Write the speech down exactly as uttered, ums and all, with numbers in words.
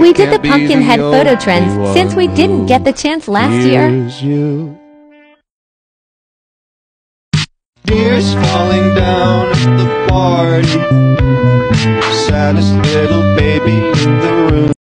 We did the Pumpkinhead photo trends since we didn't get the chance last year. Tears falling down at the party, saddest little baby in the room.